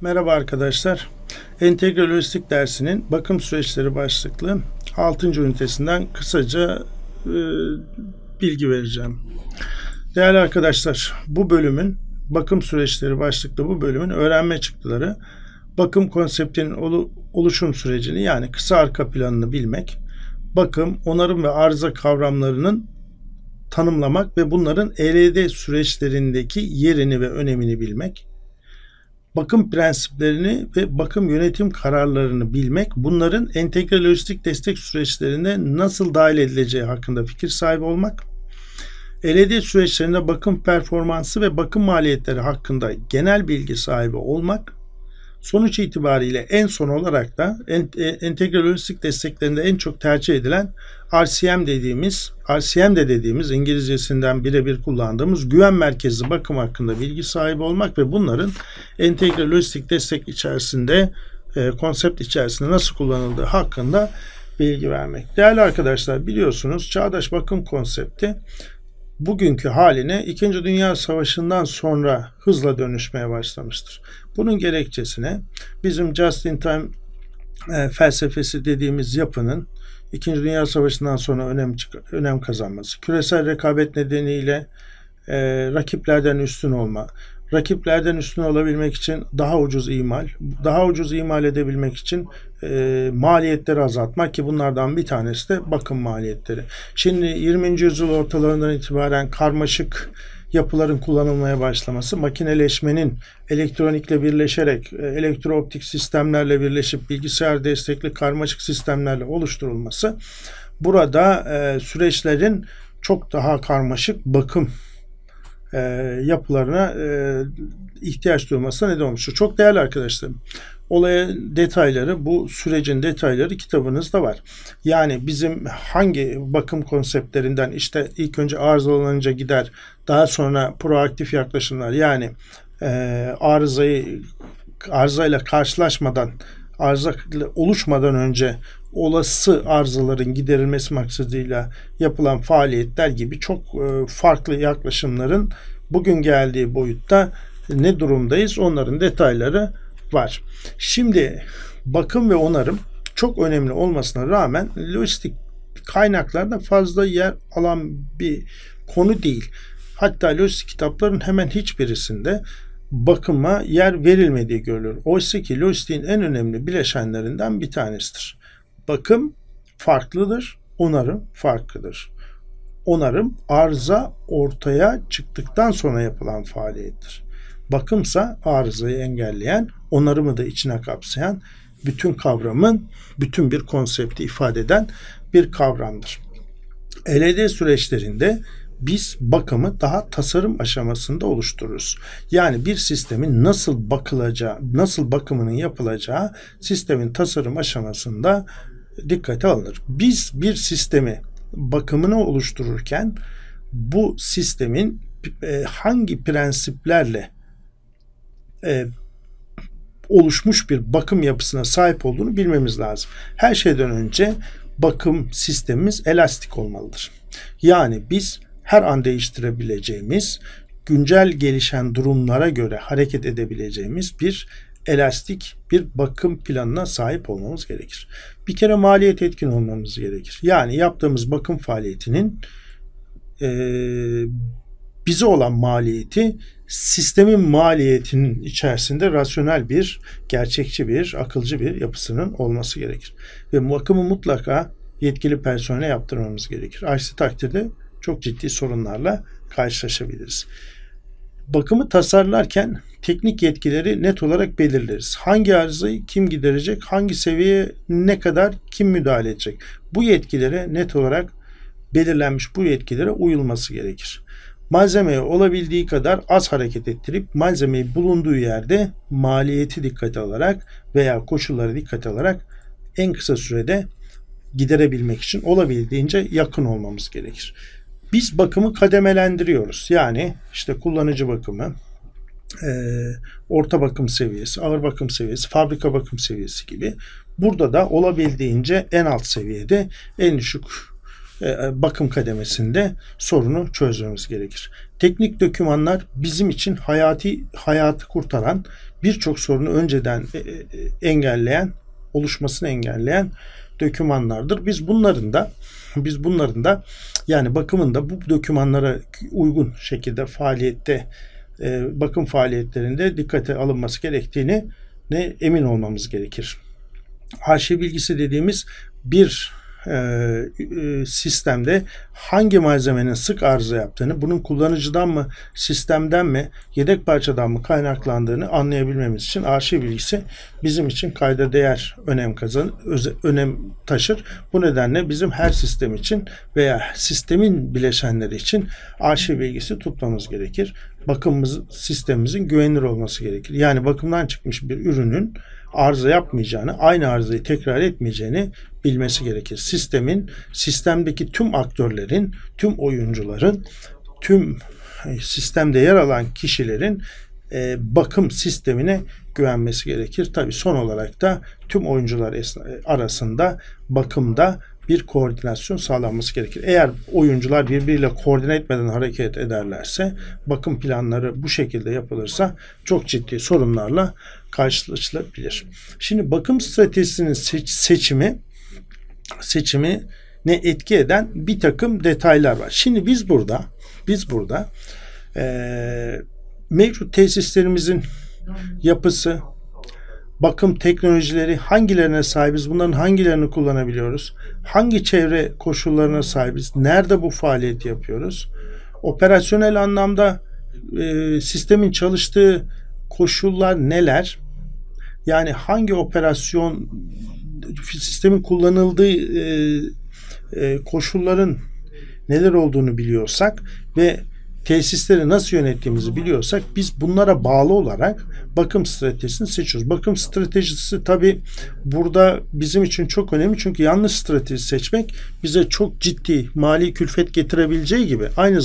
Merhaba arkadaşlar. Entegre Lojistik dersinin bakım süreçleri başlıklı 6. ünitesinden kısaca bilgi vereceğim. Değerli arkadaşlar, bu bölümün bakım süreçleri başlıklı bu bölümün öğrenme çıktıları bakım konseptinin oluşum sürecini, yani kısa arka planını bilmek, bakım, onarım ve arıza kavramlarının tanımlamak ve bunların ELD süreçlerindeki yerini ve önemini bilmek, bakım prensiplerini ve bakım yönetim kararlarını bilmek, bunların entegre lojistik destek süreçlerine nasıl dahil edileceği hakkında fikir sahibi olmak, ELD süreçlerinde bakım performansı ve bakım maliyetleri hakkında genel bilgi sahibi olmak, sonuç itibariyle en son olarak da entegre lojistik desteklerinde en çok tercih edilen RCM dediğimiz İngilizcesinden birebir kullandığımız güven merkezli bakım hakkında bilgi sahibi olmak ve bunların entegre lojistik destek içerisinde konsept içerisinde nasıl kullanıldığı hakkında bilgi vermek. Değerli arkadaşlar, biliyorsunuz çağdaş bakım konsepti bugünkü haline 2. Dünya Savaşı'ndan sonra hızla dönüşmeye başlamıştır. Bunun gerekçesine bizim Just in Time felsefesi dediğimiz yapının 2. Dünya Savaşı'ndan sonra önem kazanması, küresel rekabet nedeniyle rakiplerden üstün olma, rakiplerden üstün olabilmek için daha ucuz imal edebilmek için maliyetleri azaltmak, ki bunlardan bir tanesi de bakım maliyetleri. Şimdi 20. yüzyıl ortalarından itibaren karmaşık yapıların kullanılmaya başlaması, makineleşmenin elektronikle birleşerek, elektrooptik sistemlerle birleşip bilgisayar destekli karmaşık sistemlerle oluşturulması, burada süreçlerin çok daha karmaşık bakım yapılarına ihtiyaç duymasına neden olmuştur. Çok değerli arkadaşlarım, olaya detayları, bu sürecin detayları kitabınızda var. Yani bizim hangi bakım konseptlerinden işte ilk önce arızalanınca gider, daha sonra proaktif yaklaşımlar, yani arızayla karşılaşmadan, arıza oluşmadan önce olası arızaların giderilmesi maksadıyla yapılan faaliyetler gibi çok farklı yaklaşımların bugün geldiği boyutta ne durumdayız, onların detayları var. Şimdi bakım ve onarım çok önemli olmasına rağmen lojistik kaynaklarda fazla yer alan bir konu değil. Hatta lojistik kitapların hemen hiçbirisinde bakıma yer verilmediği görülür. Oysa ki lojistiğin en önemli bileşenlerinden bir tanesidir. Bakım farklıdır, onarım farklıdır. Onarım arıza ortaya çıktıktan sonra yapılan faaliyettir. Bakımsa arızayı engelleyen, onarımı da içine kapsayan, bütün kavramın, bütün bir konsepti ifade eden bir kavramdır. ELD süreçlerinde biz bakımı daha tasarım aşamasında oluştururuz. Yani bir sistemin nasıl bakılacağı, nasıl bakımının yapılacağı sistemin tasarım aşamasında dikkate alınır. Biz bir sistemi bakımını oluştururken bu sistemin hangi prensiplerle oluşmuş bir bakım yapısına sahip olduğunu bilmemiz lazım. Her şeyden önce bakım sistemimiz elastik olmalıdır. Yani biz her an değiştirebileceğimiz, güncel gelişen durumlara göre hareket edebileceğimiz bir elastik bir bakım planına sahip olmamız gerekir. Bir kere maliyet etkin olmamız gerekir. Yani yaptığımız bakım faaliyetinin bize olan maliyeti sistemin maliyetinin içerisinde rasyonel bir, gerçekçi bir, akılcı bir yapısının olması gerekir. Ve bakımı mutlaka yetkili personele yaptırmamız gerekir. Aksi takdirde çok ciddi sorunlarla karşılaşabiliriz. Bakımı tasarlarken teknik yetkileri net olarak belirleriz. Hangi arızayı kim giderecek, hangi seviyeye ne kadar kim müdahale edecek? Bu yetkilere net olarak belirlenmiş, bu yetkilere uyulması gerekir. Malzemeyi olabildiği kadar az hareket ettirip malzemeyi bulunduğu yerde maliyeti dikkate alarak veya koşulları dikkate alarak en kısa sürede giderebilmek için olabildiğince yakın olmamız gerekir. Biz bakımı kademelendiriyoruz. Yani işte kullanıcı bakımı, orta bakım seviyesi, ağır bakım seviyesi, fabrika bakım seviyesi gibi. Burada da olabildiğince en alt seviyede en düşük bakım kademesinde sorunu çözmemiz gerekir. Teknik dokümanlar bizim için hayatı kurtaran, birçok sorunu önceden engelleyen, oluşmasını engelleyen dokümanlardır. Biz bunların da yani bakımın da bu dokümanlara uygun şekilde faaliyette, bakım faaliyetlerinde dikkate alınması gerektiğini ne emin olmamız gerekir. Arşiv bilgisi dediğimiz bir sistemde hangi malzemenin sık arıza yaptığını, bunun kullanıcıdan mı, sistemden mi, yedek parçadan mı kaynaklandığını anlayabilmemiz için arşiv bilgisi bizim için kayda değer önem taşır. Bu nedenle bizim her sistem için veya sistemin bileşenleri için arşiv bilgisi tutmamız gerekir. Bakımımız, sistemimizin güvenilir olması gerekir. Yani bakımdan çıkmış bir ürünün arıza yapmayacağını, aynı arızayı tekrar etmeyeceğini bilmesi gerekir. Sistemdeki tüm aktörlerin, tüm oyuncuların, tüm sistemde yer alan kişilerin bakım sistemine güvenmesi gerekir. Tabii son olarak da tüm oyuncular arasında bakımda bir koordinasyon sağlanması gerekir. Eğer oyuncular birbiriyle koordine etmeden hareket ederlerse, bakım planları bu şekilde yapılırsa çok ciddi sorunlarla karşılaşılabilir. Şimdi bakım stratejisinin seçimine etki eden bir takım detaylar var. Şimdi biz burada mevcut tesislerimizin yapısı, bakım teknolojileri, hangilerine sahibiz, bunların hangilerini kullanabiliyoruz, hangi çevre koşullarına sahibiz, nerede bu faaliyeti yapıyoruz, operasyonel anlamda sistemin çalıştığı koşullar neler, yani hangi operasyon, sistemin kullanıldığı koşulların neler olduğunu biliyorsak ve tesisleri nasıl yönettiğimizi biliyorsak, biz bunlara bağlı olarak bakım stratejisini seçiyoruz. Bakım stratejisi tabii burada bizim için çok önemli, çünkü yanlış strateji seçmek bize çok ciddi mali külfet getirebileceği gibi aynı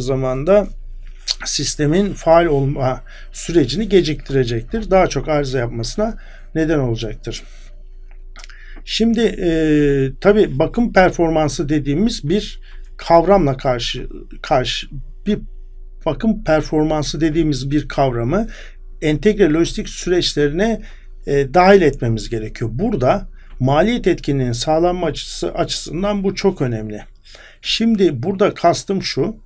zamanda sistemin faal olma sürecini geciktirecektir. Daha çok arıza yapmasına neden olacaktır. Şimdi tabii bakım performansı dediğimiz bir kavramı entegre lojistik süreçlerine dahil etmemiz gerekiyor. Burada maliyet etkinliğinin sağlanma açısından bu çok önemli. Şimdi burada kastım şu: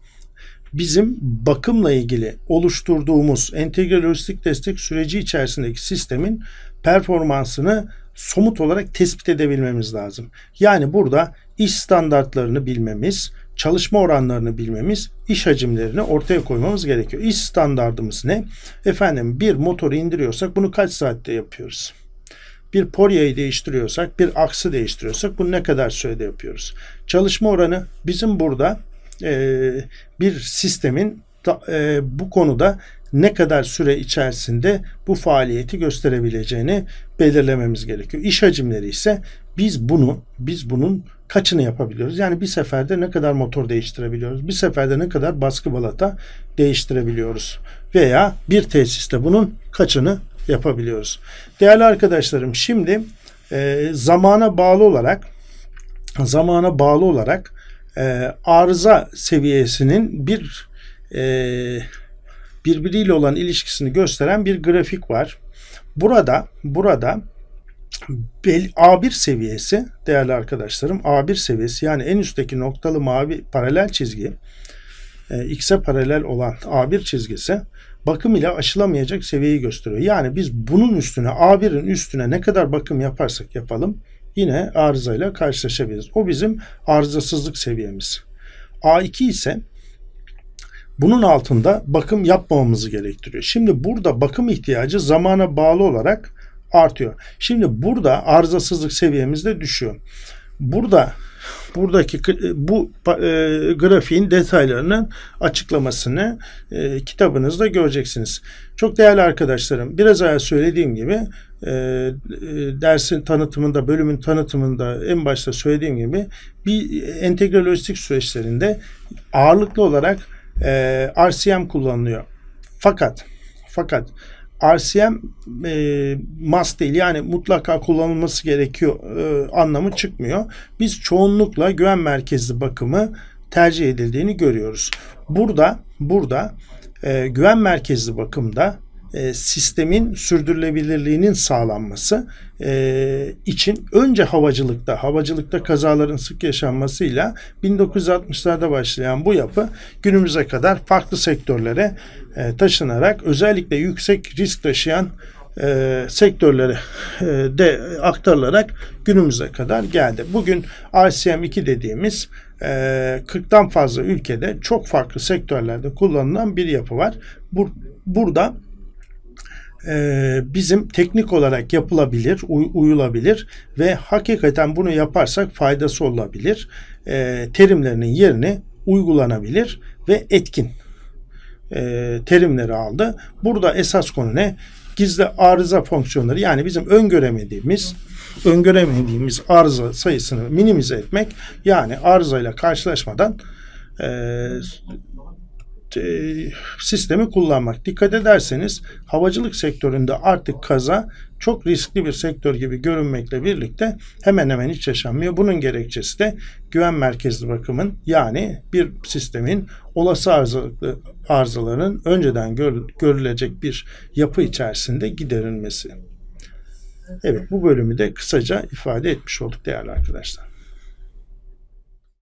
bizim bakımla ilgili oluşturduğumuz entegre lojistik destek süreci içerisindeki sistemin performansını somut olarak tespit edebilmemiz lazım. Yani burada iş standartlarını bilmemiz, çalışma oranlarını bilmemiz, iş hacimlerini ortaya koymamız gerekiyor. İş standartımız ne? Efendim, bir motoru indiriyorsak bunu kaç saatte yapıyoruz? Bir poryayı değiştiriyorsak, bir aksı değiştiriyorsak bunu ne kadar sürede yapıyoruz? Çalışma oranı bizim burada bir sistemin bu konuda ne kadar süre içerisinde bu faaliyeti gösterebileceğini belirlememiz gerekiyor. İş hacimleri ise biz bunun kaçını yapabiliyoruz? Yani bir seferde ne kadar motor değiştirebiliyoruz? Bir seferde ne kadar baskı balata değiştirebiliyoruz? Veya bir tesiste bunun kaçını yapabiliyoruz? Değerli arkadaşlarım, şimdi zamana bağlı olarak arıza seviyesinin birbiriyle olan ilişkisini gösteren bir grafik var. Burada A1 seviyesi, değerli arkadaşlarım, A1 seviyesi, yani en üstteki noktalı mavi paralel çizgi, X'e paralel olan A1 çizgisi bakım ile aşılamayacak seviyeyi gösteriyor. Yani biz bunun üstüne, A1'in üstüne ne kadar bakım yaparsak yapalım yine arızayla karşılaşabiliriz. O bizim arızasızlık seviyemiz. A2 ise bunun altında bakım yapmamamızı gerektiriyor. Şimdi burada bakım ihtiyacı zamana bağlı olarak artıyor. Şimdi burada arızasızlık seviyemiz de düşüyor. Buradaki grafiğin detaylarının açıklamasını kitabınızda göreceksiniz. Çok değerli arkadaşlarım, biraz evvel söylediğim gibi dersin tanıtımında, bölümün tanıtımında en başta söylediğim gibi bir entegre lojistik süreçlerinde ağırlıklı olarak RCM kullanılıyor. Fakat RCM must değil, yani mutlaka kullanılması gerekiyor anlamı çıkmıyor. Biz çoğunlukla güven merkezli bakımı tercih edildiğini görüyoruz. Burada güven merkezli bakımda sistemin sürdürülebilirliğinin sağlanması için önce havacılıkta kazaların sık yaşanmasıyla 1960'larda başlayan bu yapı günümüze kadar farklı sektörlere taşınarak özellikle yüksek risk taşıyan sektörlere de aktarılarak günümüze kadar geldi. Bugün RCM2 dediğimiz 40'tan fazla ülkede çok farklı sektörlerde kullanılan bir yapı var. Burada bizim teknik olarak yapılabilir, uyulabilir ve hakikaten bunu yaparsak faydası olabilir terimlerinin yerini uygulanabilir ve etkin terimleri aldı. Burada esas konu ne? Gizli arıza fonksiyonları, yani bizim öngöremediğimiz arıza sayısını minimize etmek, yani arızayla karşılaşmadan sistemi kullanmak. Dikkat ederseniz havacılık sektöründe artık kaza çok riskli bir sektör gibi görünmekle birlikte hemen hemen hiç yaşanmıyor. Bunun gerekçesi de güven merkezli bakımın, yani bir sistemin olası arızaların önceden görülecek bir yapı içerisinde giderilmesi. Evet, bu bölümü de kısaca ifade etmiş olduk değerli arkadaşlar.